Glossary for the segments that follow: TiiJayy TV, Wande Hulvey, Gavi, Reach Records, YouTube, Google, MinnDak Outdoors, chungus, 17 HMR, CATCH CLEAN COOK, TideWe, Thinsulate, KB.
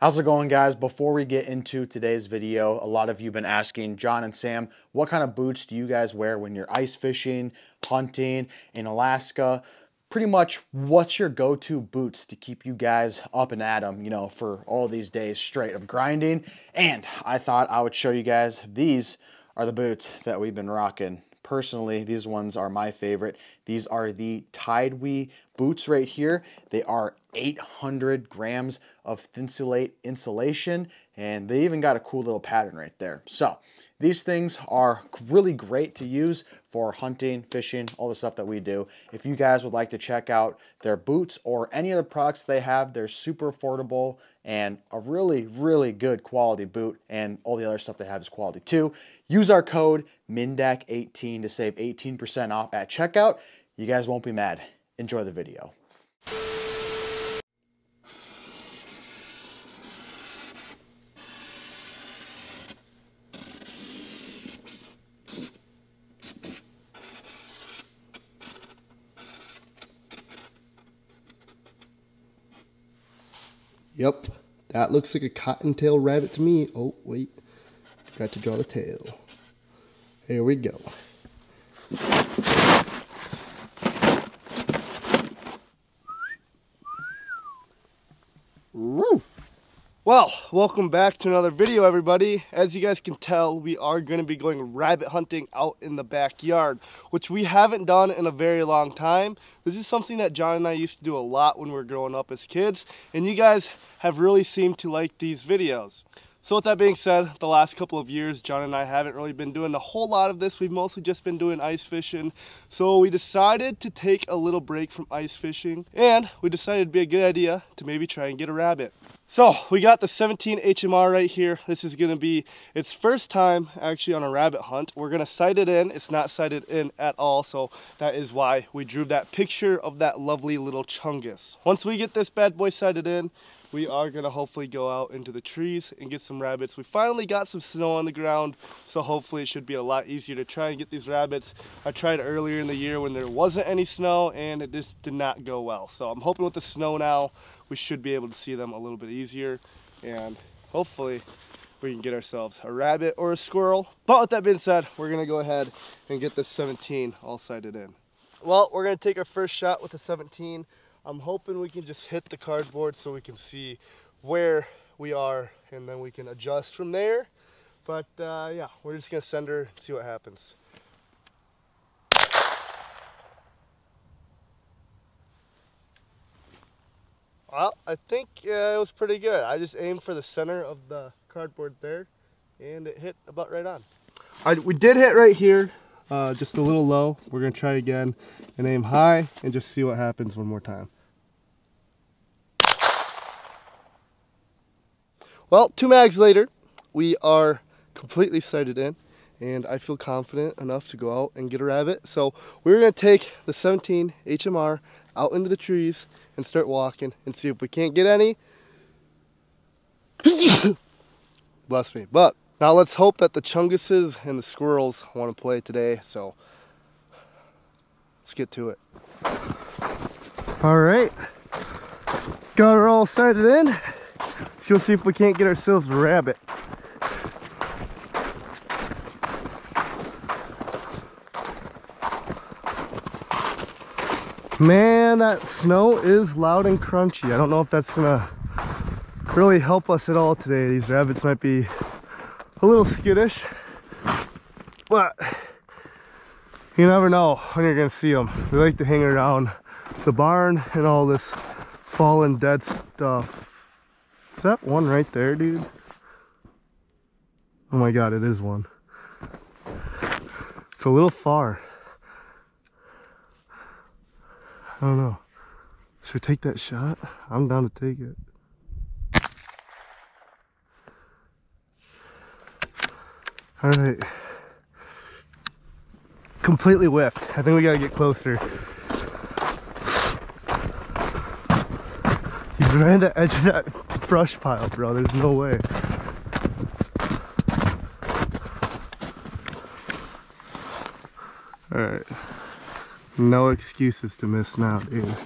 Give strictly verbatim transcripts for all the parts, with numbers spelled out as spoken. How's it going, guys? Before we get into today's video, a lot of you have been asking John and Sam, what kind of boots do you guys wear when you're ice fishing, hunting in Alaska? Pretty much, what's your go-to boots to keep you guys up and at 'em, you know, for all these days straight of grinding? And I thought I would show you guys, these are the boots that we've been rocking. Personally, these ones are my favorite. These are the TideWe boots right here. They are eight hundred grams of Thinsulate insulation, and they even got a cool little pattern right there. So these things are really great to use for hunting, fishing, all the stuff that we do. If you guys would like to check out their boots or any other products they have, they're super affordable and a really, really good quality boot, and all the other stuff they have is quality too. Use our code minndak eighteen to save eighteen percent off at checkout. You guys won't be mad. Enjoy the video. Yep, that looks like a cottontail rabbit to me. Oh, wait, got to draw the tail. Here we go. Woo. Well, welcome back to another video, everybody. As you guys can tell, we are going to be going rabbit hunting out in the backyard, which we haven't done in a very long time. This is something that John and I used to do a lot when we were growing up as kids, and you guys have really seemed to like these videos. So with that being said, the last couple of years, John and I haven't really been doing a whole lot of this. We've mostly just been doing ice fishing. So we decided to take a little break from ice fishing, and we decided it'd be a good idea to maybe try and get a rabbit. So we got the seventeen H M R right here. This is gonna be its first time actually on a rabbit hunt. We're gonna sight it in. It's not sighted in at all, so that is why we drew that picture of that lovely little chungus. Once we get this bad boy sighted in, we are gonna hopefully go out into the trees and get some rabbits. We finally got some snow on the ground, so hopefully it should be a lot easier to try and get these rabbits. I tried earlier in the year when there wasn't any snow, and it just did not go well. So I'm hoping with the snow now, we should be able to see them a little bit easier, and hopefully we can get ourselves a rabbit or a squirrel. But with that being said, we're gonna go ahead and get this seventeen all sighted in. Well, we're gonna take our first shot with the seventeen. I'm hoping we can just hit the cardboard so we can see where we are, and then we can adjust from there. But uh, yeah, we're just gonna send her and see what happens. Well, I think uh, it was pretty good. I just aimed for the center of the cardboard there, and it hit about right on. All right, we did hit right here. Uh, just a little low. We're gonna try again and aim high and just see what happens one more time. Well, two mags later, we are completely sighted in, and I feel confident enough to go out and get a rabbit. So we're gonna take the seventeen H M R out into the trees and start walking and see if we can't get any. Bless me. But now let's hope that the chunguses and the squirrels want to play today, so let's get to it. All right, got her all sighted in. Let's go see if we can't get ourselves a rabbit. Man, that snow is loud and crunchy. I don't know if that's gonna really help us at all today. These rabbits might be a little skittish, but you never know when you're gonna see them. They like to hang around the barn and all this fallen dead stuff. Is that one right there, dude? Oh my god, it is one. It's a little far. I don't know. Should we take that shot? I'm down to take it. All right, completely whiffed. I think we gotta get closer. He's right at the edge of that brush pile, bro. There's no way. All right, no excuses to miss now, dude.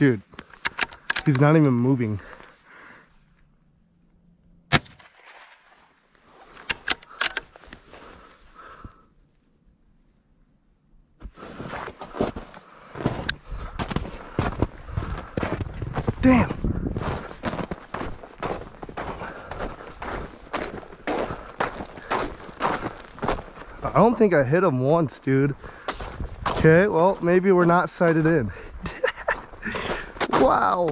Dude, he's not even moving. Damn. I don't think I hit him once, dude. Okay, well, maybe we're not sighted in. Wow.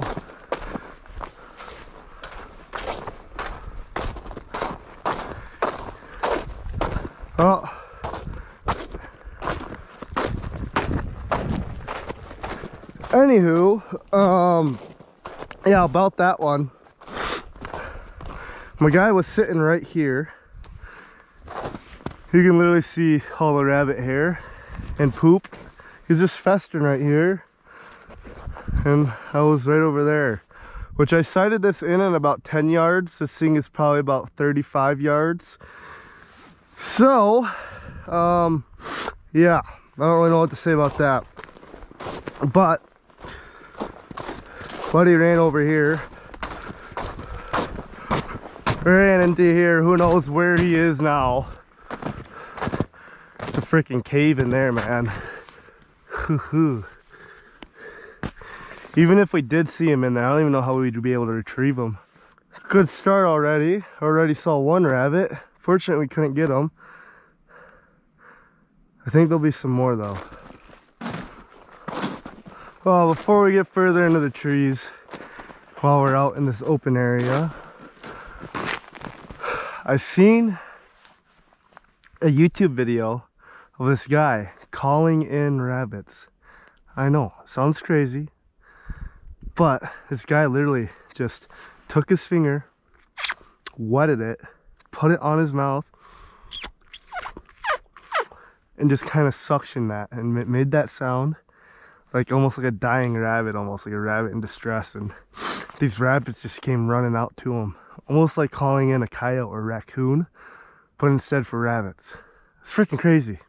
Oh. Anywho, um, yeah, about that one. My guy was sitting right here. You can literally see all the rabbit hair and poop. He's just festering right here. And I was right over there, which I sighted this in at about ten yards. This thing is probably about thirty-five yards. So, um, yeah, I don't really know what to say about that. But, buddy ran over here. Ran into here. Who knows where he is now. It's a freaking cave in there, man. Hoo-hoo. Even if we did see him in there, I don't even know how we'd be able to retrieve him. Good start already. Already saw one rabbit. Fortunately, we couldn't get him. I think there'll be some more though. Well, before we get further into the trees, while we're out in this open area, I've seen a YouTube video of this guy calling in rabbits. I know, sounds crazy. But this guy literally just took his finger, wetted it, put it on his mouth, and just kind of suctioned that, and it made that sound, like almost like a dying rabbit, almost like a rabbit in distress. And these rabbits just came running out to him, almost like calling in a coyote or raccoon, but instead for rabbits. It's freaking crazy.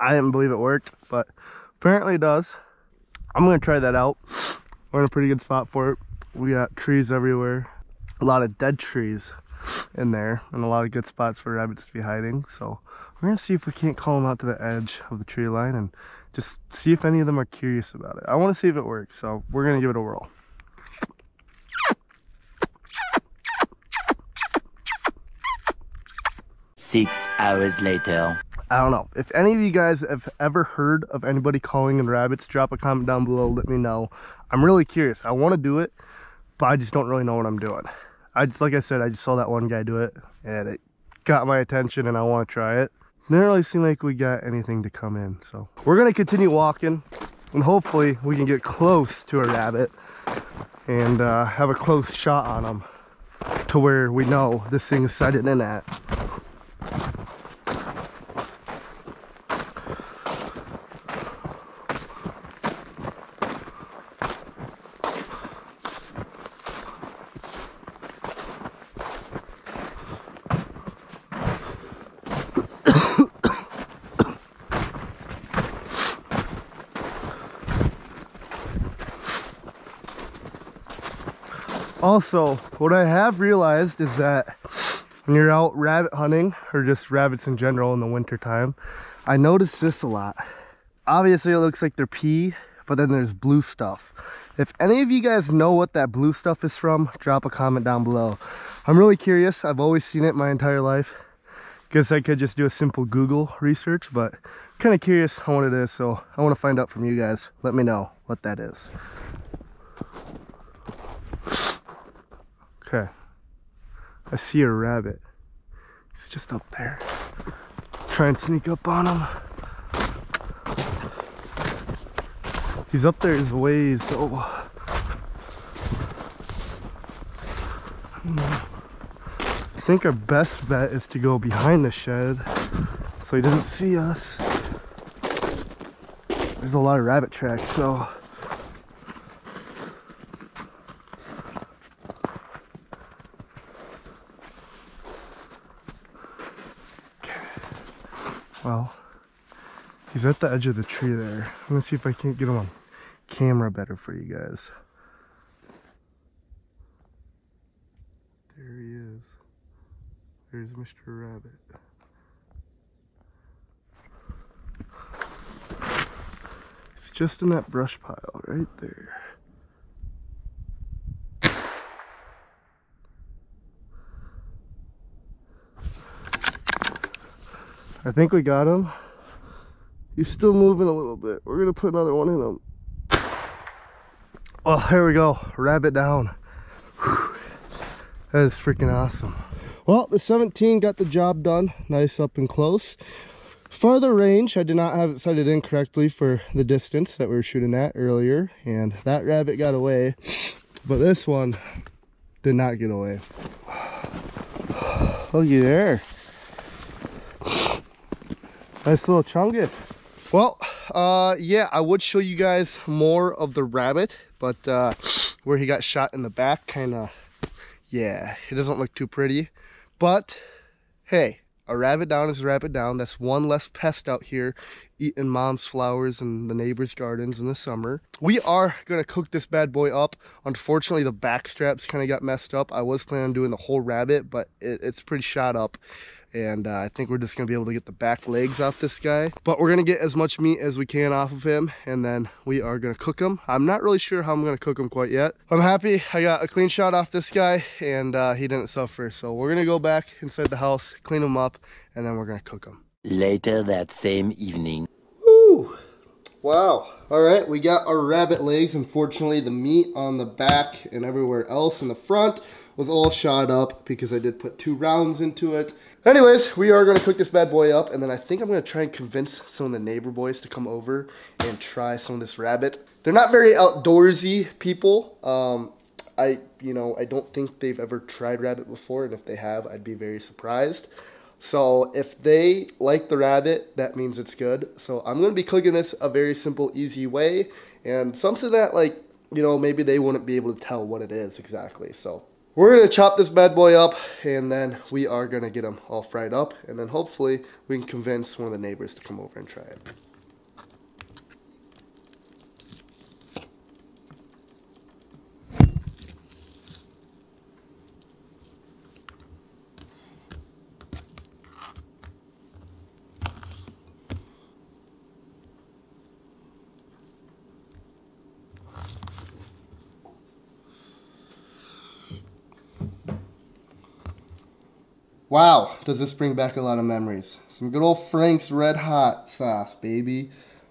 I didn't believe it worked, but apparently it does. I'm gonna try that out. We're in a pretty good spot for it. We got trees everywhere, a lot of dead trees in there, and a lot of good spots for rabbits to be hiding. So we're gonna see if we can't call them out to the edge of the tree line and just see if any of them are curious about it. I want to see if it works, so we're gonna give it a whirl. Six hours later. I don't know. If any of you guys have ever heard of anybody calling in rabbits, drop a comment down below, let me know. I'm really curious. I want to do it, but I just don't really know what I'm doing. I just, like I said, I just saw that one guy do it, and it got my attention, and I want to try it. It didn't really seem like we got anything to come in, so. We're going to continue walking, and hopefully we can get close to a rabbit and uh, have a close shot on them to where we know this thing is sighted in at. Also, what I have realized is that when you're out rabbit hunting, or just rabbits in general in the winter time, I notice this a lot. Obviously it looks like they're pee, but then there's blue stuff. If any of you guys know what that blue stuff is from, drop a comment down below. I'm really curious. I've always seen it my entire life. Guess I could just do a simple Google resech, but kind of curious how what it is, so I want to find out from you guys. Let me know what that is. Okay, I see a rabbit. He's just up there. Try and sneak up on him. He's up there his ways. Oh. I think our best bet is to go behind the shed so he doesn't see us. There's a lot of rabbit tracks, so. Well, he's at the edge of the tree there. I'm gonna see if I can't get him on camera better for you guys. There he is. There's Mister Rabbit. It's just in that brush pile right there. I think we got him. He's still moving a little bit. We're gonna put another one in him. Oh, here we go. Rabbit down. Whew. That is freaking awesome. Well, the seventeen got the job done. Nice up and close. Farther range, I did not have it sighted in correctly for the distance that we were shooting at earlier, and that rabbit got away, but this one did not get away. Looky there. Nice little chungus. Well, uh, yeah, I would show you guys more of the rabbit, but uh, where he got shot in the back, kind of, yeah, it doesn't look too pretty. But, hey, a rabbit down is a rabbit down. That's one less pest out here eating mom's flowers and the neighbor's gardens in the summer. We are going to cook this bad boy up. Unfortunately, the back straps kind of got messed up. I was planning on doing the whole rabbit, but it, it's pretty shot up. And uh, I think we're just going to be able to get the back legs off this guy. But we're going to get as much meat as we can off of him. And then we are going to cook him. I'm not really sure how I'm going to cook him quite yet. I'm happy I got a clean shot off this guy. And uh, he didn't suffer. So we're going to go back inside the house, clean him up. And then we're going to cook him. Later that same evening. Woo! Wow. All right. We got our rabbit legs. Unfortunately, the meat on the back and everywhere else in the front was all shot up because I did put two rounds into it. Anyways, we are gonna cook this bad boy up, and then I think I'm gonna try and convince some of the neighbor boys to come over and try some of this rabbit. They're not very outdoorsy people. Um, I, you know, I don't think they've ever tried rabbit before, and if they have, I'd be very surprised. So if they like the rabbit, that means it's good. So I'm gonna be cooking this a very simple, easy way, and something that, like, you know, maybe they wouldn't be able to tell what it is exactly, so. We're gonna chop this bad boy up, and then we are gonna get them all fried up, and then hopefully we can convince one of the neighbors to come over and try it. Wow, does this bring back a lot of memories. Some good old Frank's Red Hot sauce, baby.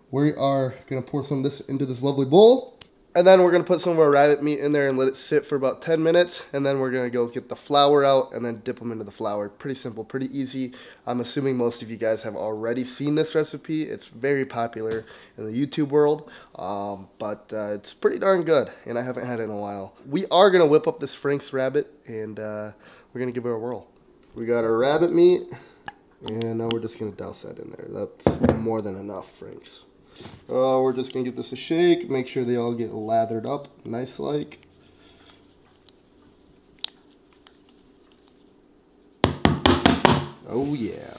We are gonna pour some of this into this lovely bowl, and then we're gonna put some of our rabbit meat in there and let it sit for about ten minutes, and then we're gonna go get the flour out and then dip them into the flour. Pretty simple, pretty easy. I'm assuming most of you guys have already seen this recipe. It's very popular in the YouTube world, um, but uh, it's pretty darn good, and I haven't had it in a while. We are gonna whip up this Frank's rabbit, and uh, we're gonna give it a whirl. We got our rabbit meat, and now we're just going to douse that in there. That's more than enough, Franks. Uh, we're just going to give this a shake, make sure they all get lathered up, nice-like. Oh, yeah.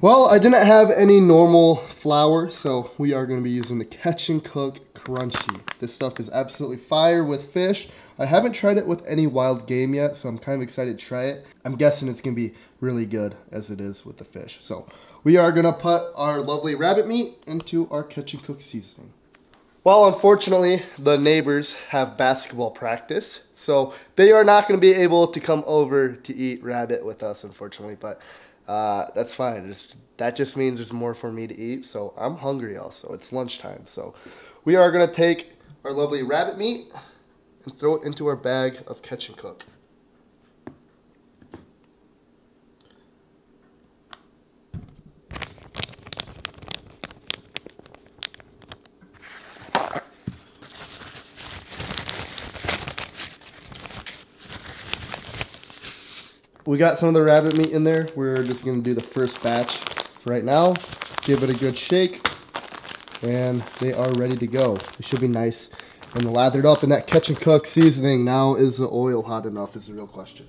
Well, I didn't have any normal flour, so we are going to be using the Catch and Cook Crunchy. This stuff is absolutely fire with fish. I haven't tried it with any wild game yet, so I'm kind of excited to try it. I'm guessing it's going to be really good as it is with the fish. So we are going to put our lovely rabbit meat into our Catch and Cook seasoning. Well, unfortunately, the neighbors have basketball practice, so they are not going to be able to come over to eat rabbit with us, unfortunately, but Uh, that's fine. Just, that just means there's more for me to eat, so I'm hungry also. It's lunchtime, so we are going to take our lovely rabbit meat and throw it into our bag of Catch and Cook. We got some of the rabbit meat in there. We're just gonna do the first batch right now. Give it a good shake, and they are ready to go. It should be nice and lathered up in that Catch and Cook seasoning. Now, is the oil hot enough is the real question.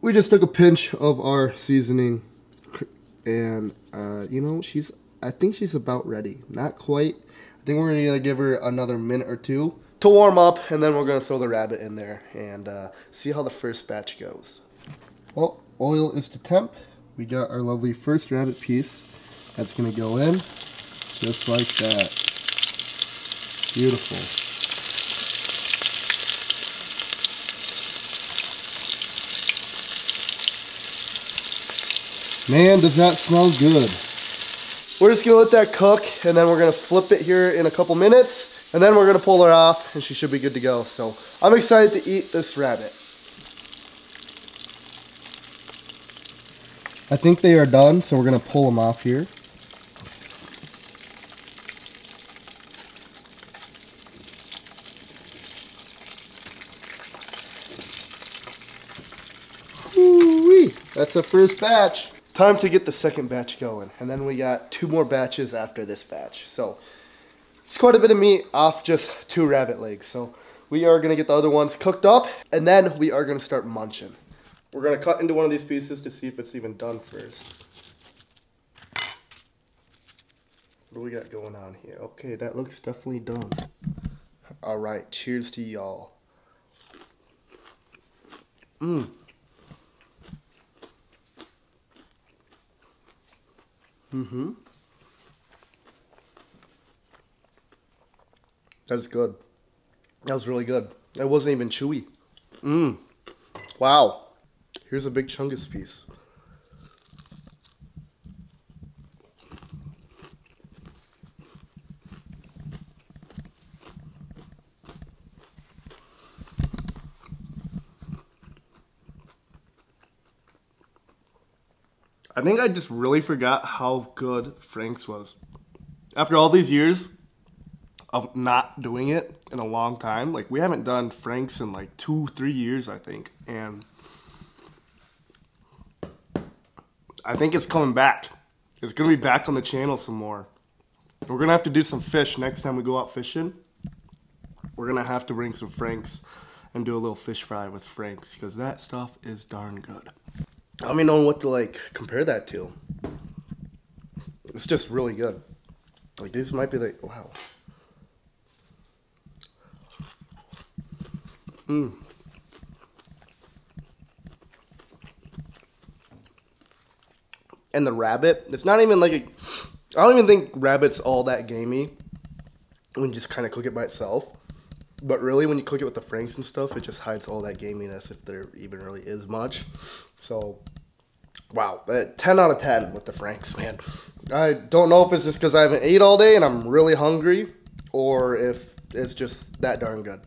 We just took a pinch of our seasoning, and uh, you know, she's, I think she's about ready. Not quite. I think we're gonna give her another minute or two to warm up, and then we're gonna throw the rabbit in there and uh, see how the first batch goes. Well, oil is to temp. We got our lovely first rabbit piece. That's gonna go in just like that. Beautiful. Man, does that smell good. We're just gonna let that cook, and then we're gonna flip it here in a couple minutes, and then we're gonna pull her off and she should be good to go. So I'm excited to eat this rabbit. I think they are done, so we're gonna pull them off here. Woo-wee. That's the first batch. Time to get the second batch going, and then we got two more batches after this batch. So it's quite a bit of meat off just two rabbit legs. So we are gonna get the other ones cooked up, and then we are gonna start munching. We're gonna cut into one of these pieces to see if it's even done first. What do we got going on here? Okay, that looks definitely done. All right, cheers to y'all. Mmm. Mm-hmm. That was good. That was really good. It wasn't even chewy. Mmm. Wow. Here's a big chungus piece. I think I just really forgot how good Frank's was. After all these years of not doing it in a long time, like we haven't done Frank's in like two, three years, I think. And I think it's coming back. It's gonna be back on the channel some more. We're gonna have to do some fish next time we go out fishing. We're gonna have to bring some Frank's and do a little fish fry with Frank's, because that stuff is darn good. I don't even know what to like compare that to. It's just really good. Like these might be like, wow. Mmm. And the rabbit, it's not even like a, I don't even think rabbit's all that gamey when you just kind of cook it by itself. But really, when you cook it with the Franks and stuff, it just hides all that gaminess, if there even really is much. So, wow, ten out of ten with the Franks, man. I don't know if it's just because I haven't ate all day and I'm really hungry, or if it's just that darn good.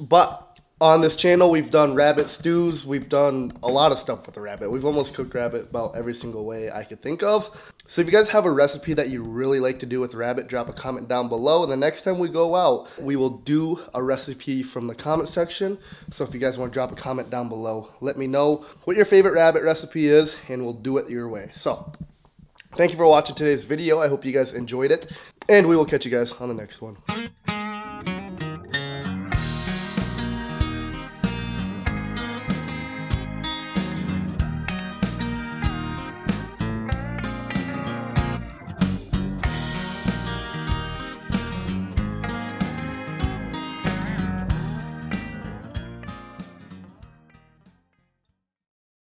But on this channel, we've done rabbit stews. We've done a lot of stuff with the rabbit. We've almost cooked rabbit about every single way I could think of. So if you guys have a recipe that you really like to do with rabbit, drop a comment down below. And the next time we go out, we will do a recipe from the comment section. So if you guys want to drop a comment down below, let me know what your favorite rabbit recipe is, and we'll do it your way. So thank you for watching today's video. I hope you guys enjoyed it, and we will catch you guys on the next one.